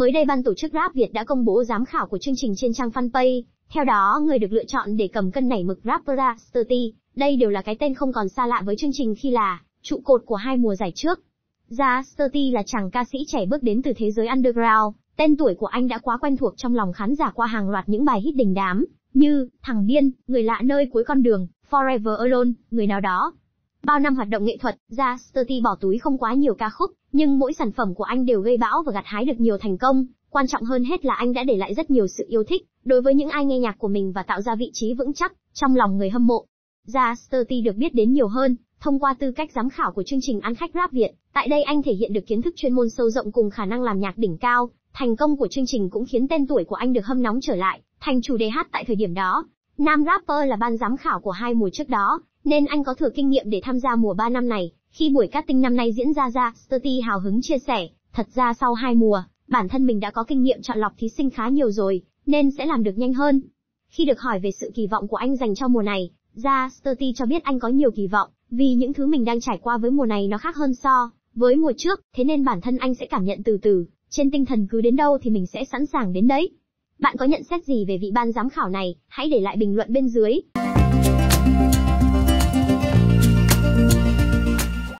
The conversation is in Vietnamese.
Mới đây ban tổ chức Rap Việt đã công bố giám khảo của chương trình trên trang fanpage. Theo đó, người được lựa chọn để cầm cân nảy mực rapper JustaTee, đây đều là cái tên không còn xa lạ với chương trình khi là trụ cột của hai mùa giải trước. JustaTee là chàng ca sĩ trẻ bước đến từ thế giới underground, tên tuổi của anh đã quá quen thuộc trong lòng khán giả qua hàng loạt những bài hit đình đám như Thằng Điên, Người Lạ Nơi Cuối Con Đường, Forever Alone, Người Nào Đó. Bao năm hoạt động nghệ thuật, JustaTee bỏ túi không quá nhiều ca khúc, nhưng mỗi sản phẩm của anh đều gây bão và gặt hái được nhiều thành công. Quan trọng hơn hết là anh đã để lại rất nhiều sự yêu thích đối với những ai nghe nhạc của mình và tạo ra vị trí vững chắc trong lòng người hâm mộ. JustaTee được biết đến nhiều hơn thông qua tư cách giám khảo của chương trình ăn khách Rap Việt. Tại đây anh thể hiện được kiến thức chuyên môn sâu rộng cùng khả năng làm nhạc đỉnh cao. Thành công của chương trình cũng khiến tên tuổi của anh được hâm nóng trở lại, thành chủ đề hát tại thời điểm đó. Nam rapper là ban giám khảo của hai mùa trước đó, nên anh có thừa kinh nghiệm để tham gia mùa 3 năm này. Khi buổi casting năm nay diễn ra, JustaTee hào hứng chia sẻ, thật ra sau hai mùa, bản thân mình đã có kinh nghiệm chọn lọc thí sinh khá nhiều rồi, nên sẽ làm được nhanh hơn. Khi được hỏi về sự kỳ vọng của anh dành cho mùa này, JustaTee cho biết anh có nhiều kỳ vọng, vì những thứ mình đang trải qua với mùa này nó khác hơn so với mùa trước, thế nên bản thân anh sẽ cảm nhận từ từ, trên tinh thần cứ đến đâu thì mình sẽ sẵn sàng đến đấy. Bạn có nhận xét gì về vị ban giám khảo này? Hãy để lại bình luận bên dưới.